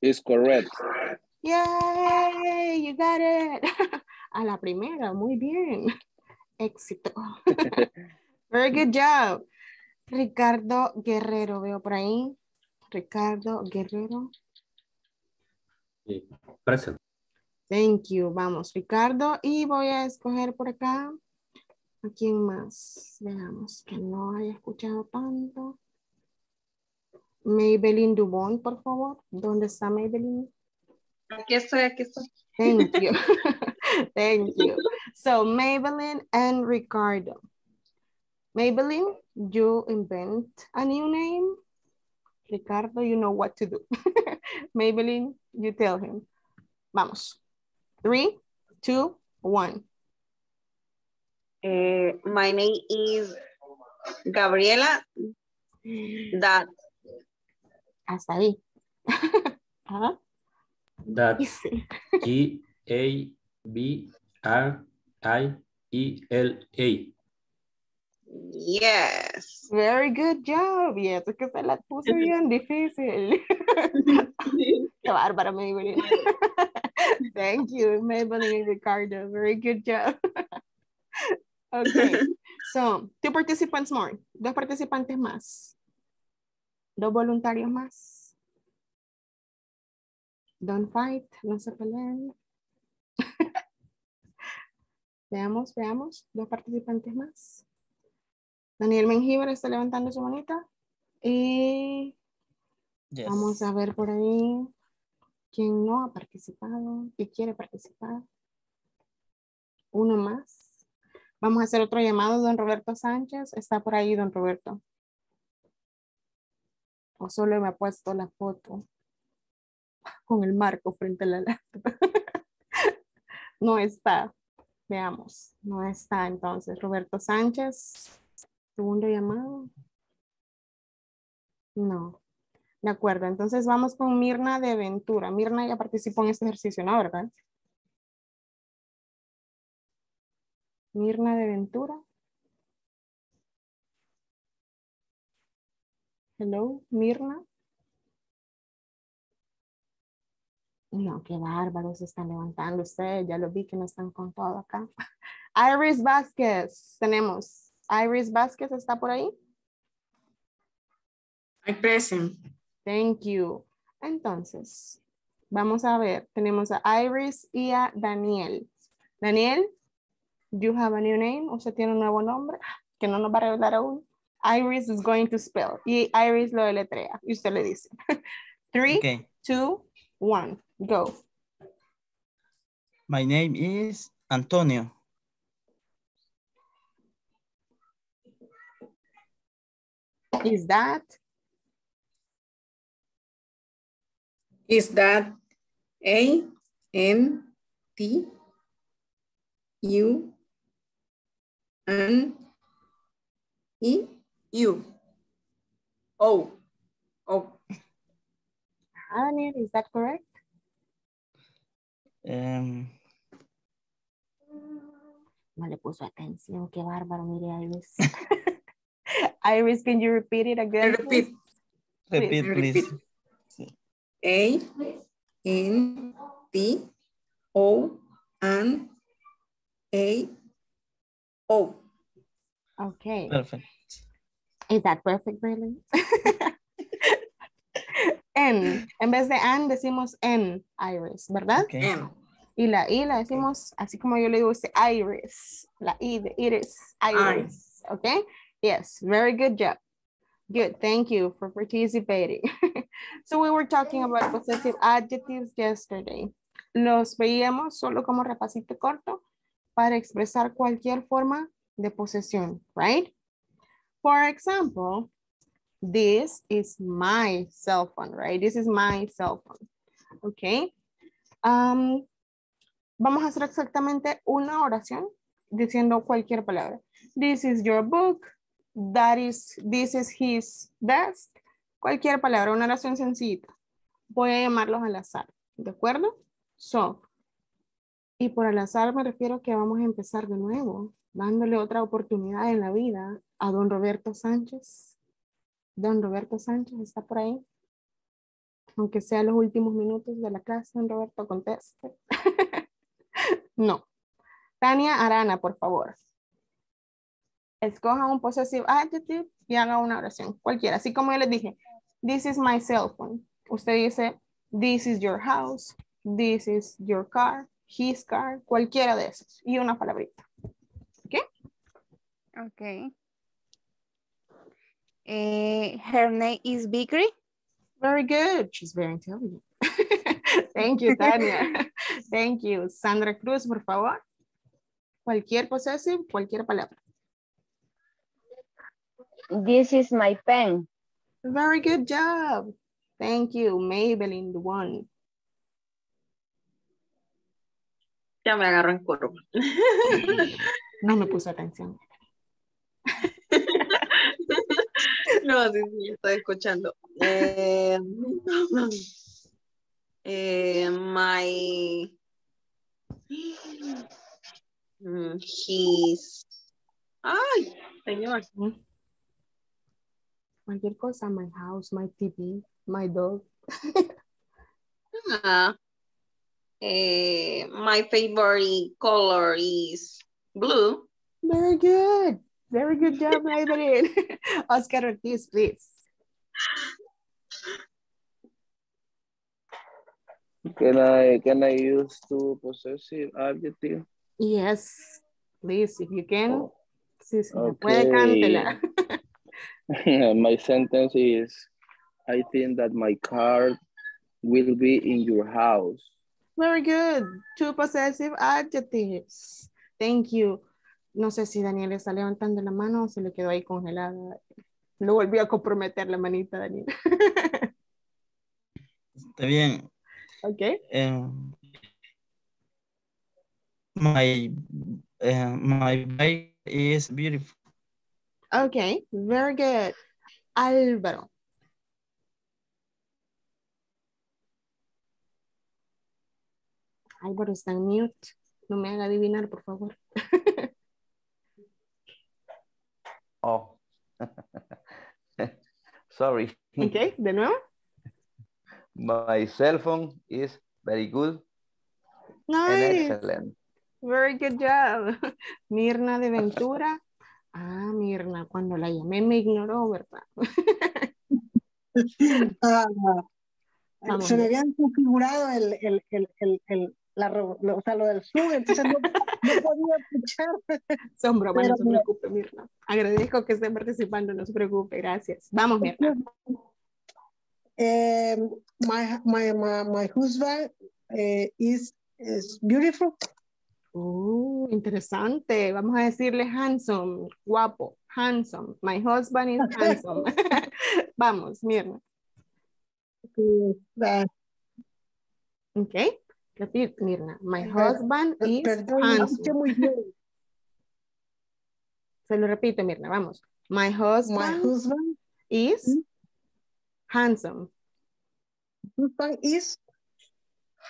Is correct. Yay, you got it. A la primera, muy bien. Éxito. Very good job. Ricardo Guerrero, veo por ahí. Ricardo Guerrero. Sí, present. Thank you. Vamos, Ricardo. Y voy a escoger por acá. ¿A quién más? Veamos, que no haya escuchado tanto. Maybelline Dubón, por favor. ¿Dónde está Maybelline? Aquí estoy, aquí estoy. Thank you. Thank you. So, Maybelline and Ricardo. Maybelline, you invent a new name. Ricardo, you know what to do. Maybelline, you tell him. Vamos. Three, two, one. Uh, my name is Gabriela. That. Hasta ahí. uh-huh. That. G A B R I E L A. Yes. Very good job. Yes, es que se la puse bien difícil. Qué bárbara, Maybelline. Thank you, Maybelline and Ricardo. Very good job. Okay. So, two participants more. Dos participantes más. Dos voluntarios más. Don't fight. No se peleen. Veamos, veamos. Dos participantes más. Daniel Mengíbar está levantando su manita. Y yes. Vamos a ver por ahí quién no ha participado y quiere participar. Uno más. Vamos a hacer otro llamado. Don Roberto Sánchez. Está por ahí, don Roberto. O solo me ha puesto la foto con el marco frente a la laptop. No está. Veamos. No está entonces. Roberto Sánchez. Segundo llamado. No. De acuerdo. Entonces vamos con Mirna de Ventura. Mirna ya participó en este ejercicio, ¿no? ¿Verdad? Mirna de Ventura. Hello, Mirna. No, qué bárbaros están levantando ustedes. Ya lo vi que no están con todo acá. Iris Vázquez. Tenemos. Iris Vázquez, ¿está por ahí? I present. Thank you. Entonces, vamos a ver. Tenemos a Iris y a Daniel. Daniel, you have a new name. Usted tiene un nuevo nombre que no nos va a revelar aún. Iris is going to spell. Y Iris lo deletrea. Y usted le dice. Three, okay. two, one. Go. My name is Antonio. Is that? Is that A N T U N E U O O? Anil, is that correct? Um. No le puso atención, qué bárbaro, mire a Luis. Iris, can you repeat it again? Repeat. Please? Repeat, please. A N T O N A O. Okay. Perfect. Is that perfect, really? N. En vez de N decimos N, Iris, ¿verdad? Okay. N. Y la I la decimos así como yo le digo, es Iris. La I de Iris, Iris. I. Okay. Yes, very good job. Good, thank you for participating. So we were talking about possessive adjectives yesterday. Los veíamos solo como repasito corto para expresar cualquier forma de posesión, right? For example, this is my cell phone, right? This is my cell phone, okay? Um, vamos a hacer exactamente una oración diciendo cualquier palabra. This is your book. That is, this is his desk. Cualquier palabra, una oración sencillita. Voy a llamarlos al azar, ¿de acuerdo? So, y por al azar me refiero que vamos a empezar de nuevo, dándole otra oportunidad en la vida a don Roberto Sánchez. Don Roberto Sánchez está por ahí. Aunque sea los últimos minutos de la clase, don Roberto, conteste. No. Tania Arana, por favor. Escoja un possessive adjective y haga una oración, cualquiera. Así como yo les dije, this is my cell phone. Usted dice, this is your house, this is your car, his car, cualquiera de esos. Y una palabrita. ¿Ok? Ok. Uh, her name is Vikri. Very good. She's very intelligent. Thank you, Tania. Thank you. Sandra Cruz, por favor. Cualquier possessive, cualquier palabra. This is my pen. Very good job. Thank you, Maybelline, the one. Ya me agarro en curva. No me puso atención. No, sí, sí, estoy escuchando. Eh, eh, my... His... Ay, señor. Cualquier cosa, my house, my T V, my dog. Ah, eh, my favorite color is blue. Very good. Very good job, Maybelline. Oscar Ortiz, please. Can I, can I use two possessive adjectives? Yes, please, if you can. Oh. Si se okay. Puede, cántela. My sentence is, I think that my car will be in your house. Very good. Two possessive adjectives. Thank you. No sé si Daniel está levantando la mano o se le quedó ahí congelada. Lo volvió a comprometer la manita, Daniel. Está bien. Ok. Um, my, uh, my bike is beautiful. Ok, very good. Álvaro. Álvaro está en mute. No me haga adivinar, por favor. Oh, sorry. Okay, de nuevo. My cell phone is very good. Nice. And excellent. Very good job. Mirna de Ventura. Ah, Mirna, cuando la llamé me ignoró, ¿verdad? uh, se le habían configurado el, el, el, el, el la, lo, o sea, lo del sur, entonces no, no podía escuchar. Son bromas, pero no se preocupe, Mirna. Agradezco que estén participando, no se preocupe, gracias. Vamos, Mirna. Eh, my, my, my, my husband eh, is, is beautiful. Oh, interesante. Vamos a decirle handsome, guapo, handsome. My husband is handsome. Vamos, Mirna. Ok. Repeat, Mirna. My husband is Perdón, handsome. Muy bien. Se lo repito, Mirna. Vamos. My husband, My husband is hmm? handsome. My husband is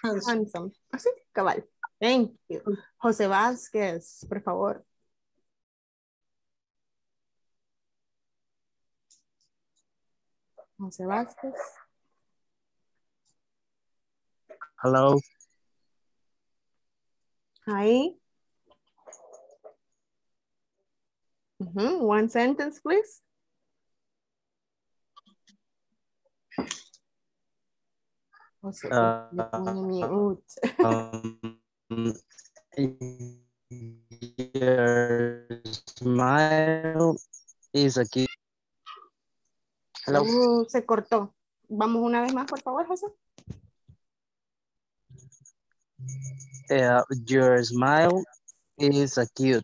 handsome. handsome. Así, cabal. Thank you. José Vázquez, por favor. José Vázquez. Hello. Hi. Mm-hmm. One sentence, please. Uh, um, your smile is a gift. Hello. Uh, se cortó. Vamos una vez más, por favor, José. Uh, your smile is a cute.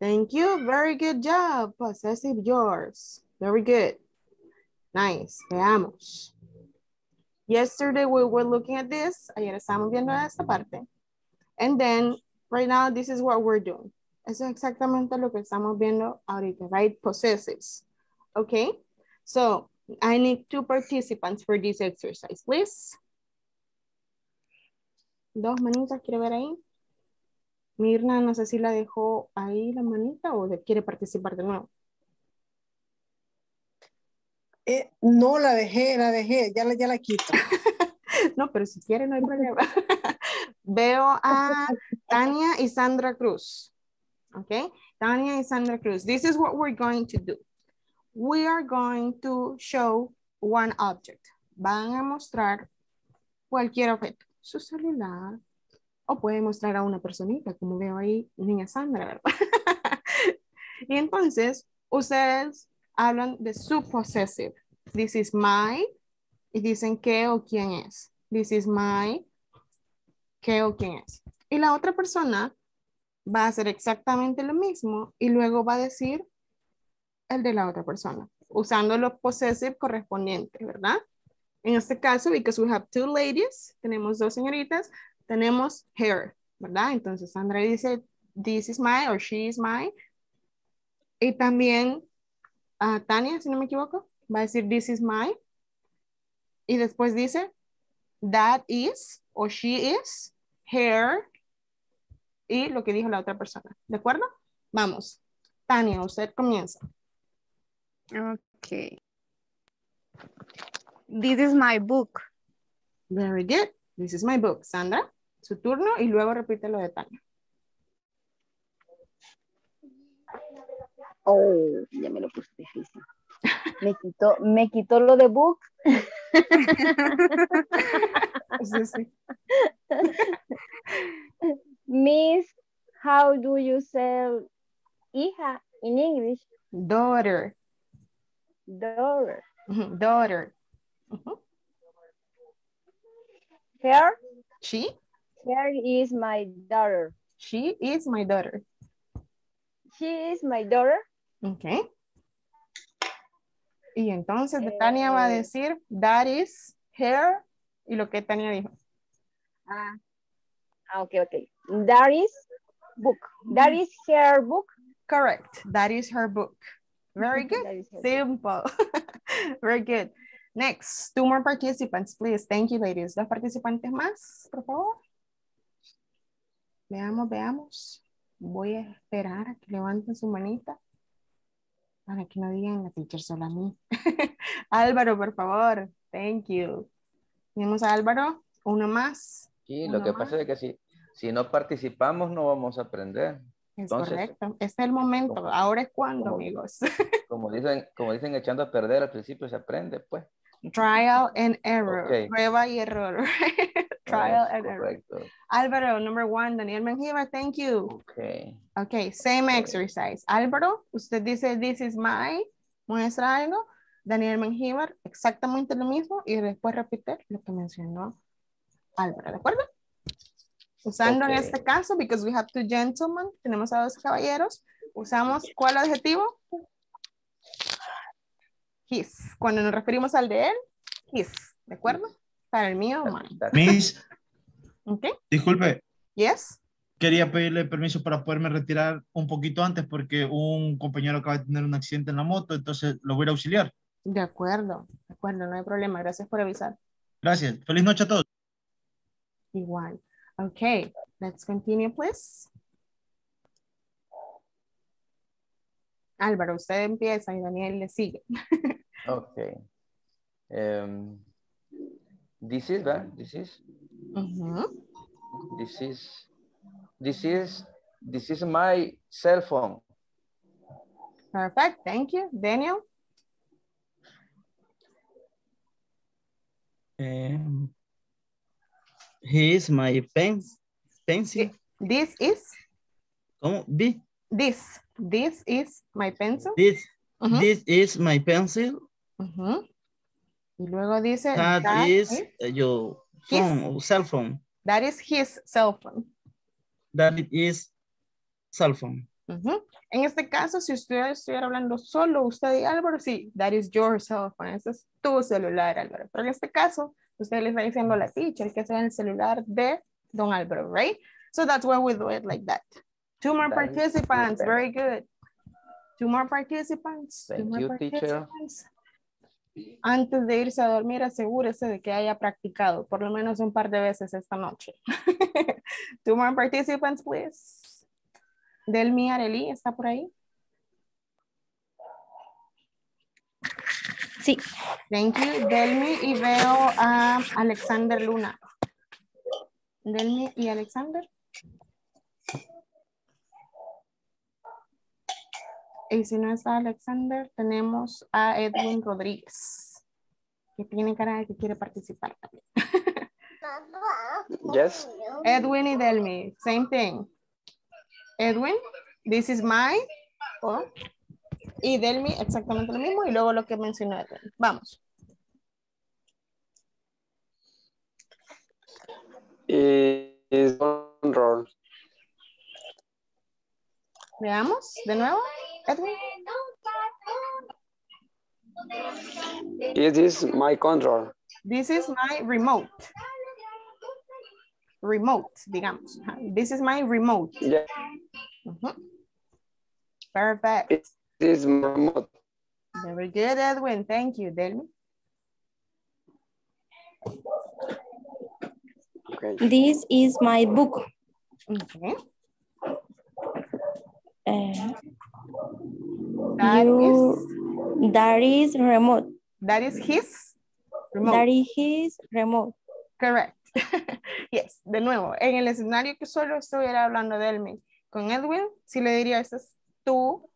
Thank you. Very good job. Possessive yours. Very good. Nice. Veamos. Yesterday we were looking at this. Ayer estábamos viendo esta parte. And then right now this is what we're doing. Eso es exactamente lo que estamos viendo ahorita, right? Possessives. Okay. So I need two participants for this exercise, please. Dos manitas, quiero ver ahí. Mirna, no sé si la dejó ahí la manita o quiere participar de nuevo. Eh, no, la dejé, la dejé, ya la, ya la quito. No, pero si quiere no hay problema. Veo a Tania y Sandra Cruz. Okay, Tania y Sandra Cruz. This is what we're going to do. We are going to show one object. Van a mostrar cualquier objeto. Su celular, o puede mostrar a una personita, como veo ahí, niña Sandra, ¿verdad? Y entonces, ustedes hablan de su possessive. This is my, y dicen qué o quién es. This is my, qué o quién es. Y la otra persona va a hacer exactamente lo mismo, y luego va a decir el de la otra persona. usando los possessive correspondientes, ¿verdad? En este caso, because we have two ladies, tenemos dos señoritas, tenemos her, ¿verdad? Entonces, Andrea dice, this is my or she is my. Y también uh, Tania, si no me equivoco, va a decir this is my. Y después dice that is o she is, her y lo que dijo la otra persona. ¿De acuerdo? Vamos. Tania, usted comienza. Okay. This is my book. Very good. This is my book. Sandra, su turno y luego repite lo de Tania. Oh, ya me lo puse difícil. Me quitó, me quitó lo de book. Sí, sí. Miss, how do you say hija in English? Daughter. Daughter. Mm-hmm. Daughter. Mm-hmm. Her? She? Her is my daughter. She is my daughter. She is my daughter. Okay. Y entonces eh, Tania va a decir, that is her, y lo que Tania dijo. Ah, ok, ok. That is book. That is her book. Correct. That is her book. Very good. Simple. Very good. Next, two more participants, please. Thank you, ladies. Dos participantes más, por favor. Veamos, veamos. Voy a esperar a que levanten su manita. Para que no digan la teacher solo a mí. Álvaro, por favor. Thank you. Tenemos a Álvaro. Uno más. Sí, uno lo que más. Pasa es que si, si no participamos no vamos a aprender. Es entonces, correcto. Este es el momento. Como, ahora es cuando, como, amigos. como, dicen, como dicen echando a perder al principio se aprende, pues. Trial and error. Okay. Prueba y error. Trial and error. Álvaro, number one, Daniel Menjiva, thank you. Okay. Okay, same okay. exercise. Álvaro, usted dice, this is my, muestra algo. Daniel Menjiva, exactamente lo mismo y después repite lo que mencionó Álvaro, ¿de acuerdo? Usando okay. en este caso, because we have two gentlemen, tenemos a dos caballeros, usamos, ¿cuál adjetivo? His. Cuando nos referimos al de él, his, ¿de acuerdo? Para el mío, mine. Miss. Okay. Disculpe. Yes. Quería pedirle permiso para poderme retirar un poquito antes porque un compañero acaba de tener un accidente en la moto, entonces lo voy a auxiliar. De acuerdo, de acuerdo, no hay problema. Gracias por avisar. Gracias. Feliz noche a todos. Igual. Okay, let's continue, please. Álvaro, usted empieza y Daniel le sigue. Ok. Um, this is, ¿verdad? This is. Uh-huh. This is. This is. This is my cell phone. Perfect. Thank you. Daniel? Um, he is my pen, pencil. This is? ¿Cómo? B. This. This is my pencil. This, uh-huh. this is my pencil. Uh-huh. Y luego dice. That, that is, is your phone his, or cell phone. That is his cell phone. That is cell phone. Uh-huh. En este caso, si usted estuviera hablando solo usted y Álvaro, sí. That is your cell phone. Ese es tu celular, Álvaro. Pero en este caso, usted le está diciendo a la teacher que sea el celular de don Álvaro, right? So that's why we do it like that. Two more that participants, good. Very good. Two more participants. Thank Two more you, participants. Teacher. Antes de irse a dormir, asegúrese de que haya practicado por lo menos un par de veces esta noche. Two more participants, please. Delmi Arely, ¿está por ahí? Sí. Thank you, Delmi. Y veo a Alexander Luna. Delmi y Alexander. Y si no es Alexander, tenemos a Edwin Rodríguez, que tiene cara de que quiere participar también. Yes. Edwin y Delmi, same thing. Edwin, this is my, oh. Y Delmi, exactamente lo mismo, y luego lo que mencionó Edwin. Vamos. Is on roll. Veamos, de nuevo. Edwin. It is my control. This is my remote. Remote, digamos. This is my remote. Yeah. Uh-huh. Perfect. It is my remote. Very good, Edwin. Thank you, Delmi. Okay. This is my book. Okay. Uh, that you, is that is remote. That is his remote. That is his remote. Correct. Yes, de nuevo, en el escenario que solo estuviera hablando de él con Edwin, sí le diría, ese es tu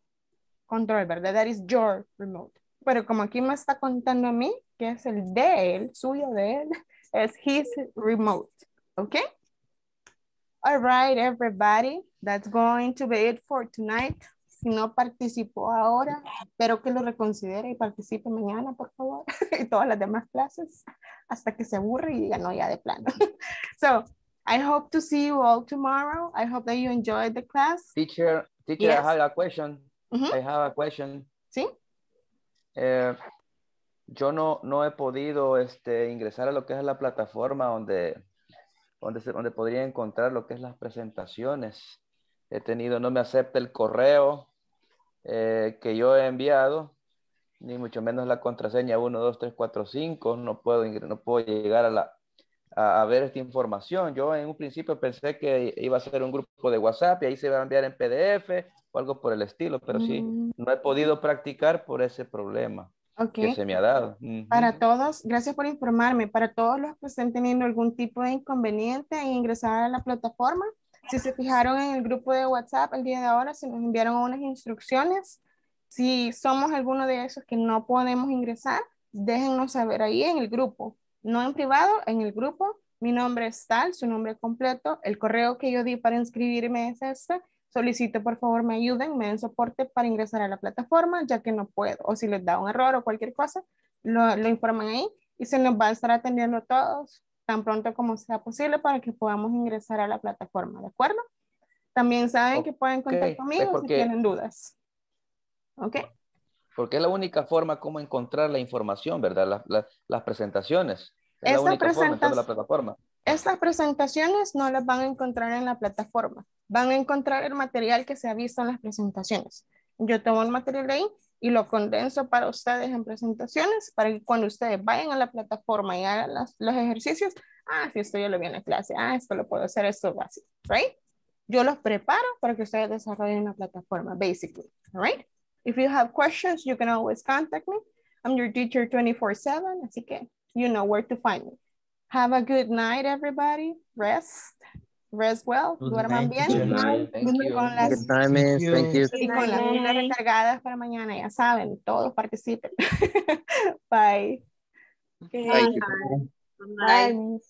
control, ¿verdad? That is your remote. Pero como aquí me está contando a mí, que es el de él, suyo de él, es his remote, okay? All right, everybody, that's going to be it for tonight. Si no participó ahora, espero que lo reconsidere y participe mañana, por favor, y todas las demás clases, hasta que se aburre y ya no, ya de plano. So, I hope to see you all tomorrow. I hope that you enjoyed the class. Teacher, teacher, yes. I have a question. Mm-hmm. I have a question. ¿Sí? Eh, yo no, no he podido este, ingresar a lo que es la plataforma donde, donde, se, donde podría encontrar lo que es las presentaciones. He tenido, no me acepta el correo eh, que yo he enviado, ni mucho menos la contraseña uno, dos, tres, cuatro, cinco. No puedo, no puedo llegar a, la, a, a ver esta información. Yo en un principio pensé que iba a ser un grupo de WhatsApp y ahí se va a enviar en P D F o algo por el estilo, pero mm. sí, no he podido practicar por ese problema okay. que se me ha dado. Mm-hmm. Para todos, gracias por informarme, para todos los que estén teniendo algún tipo de inconveniente en ingresar a la plataforma, si se fijaron en el grupo de WhatsApp el día de ahora, se nos enviaron unas instrucciones. Si somos alguno de esos que no podemos ingresar, déjennos saber ahí en el grupo. No en privado, en el grupo. Mi nombre es tal, su nombre completo. El correo que yo di para inscribirme es este. Solicito, por favor, me ayuden, me den soporte para ingresar a la plataforma, ya que no puedo. O si les da un error o cualquier cosa, lo, lo informan ahí y se nos va a estar atendiendo a todos tan pronto como sea posible para que podamos ingresar a la plataforma, ¿de acuerdo? También saben okay. que pueden contar conmigo porque, si tienen dudas. ¿Ok? Porque es la única forma como encontrar la información, ¿verdad? La, la, las presentaciones. Es la única presentac forma de la plataforma. Estas presentaciones no las van a encontrar en la plataforma. Van a encontrar el material que se ha visto en las presentaciones. Yo tomo el material de ahí y lo condenso para ustedes en presentaciones, para que cuando ustedes vayan a la plataforma y hagan las, los ejercicios, ah, si esto yo lo vi en la clase, ah, esto lo puedo hacer, esto va así, right? Yo los preparo para que ustedes desarrollen la plataforma, basically, right? If you have questions, you can always contact me. I'm your teacher twenty-four seven, así que you know where to find me. Have a good night, everybody. Rest. Rest well. Good Duerman night, bien. Night. Thank you. Con las, good night, miss. Thank you. Y con las unas recargadas para mañana. Ya saben, todos participen. Bye. Bye. Bye. Bye. Bye. Bye.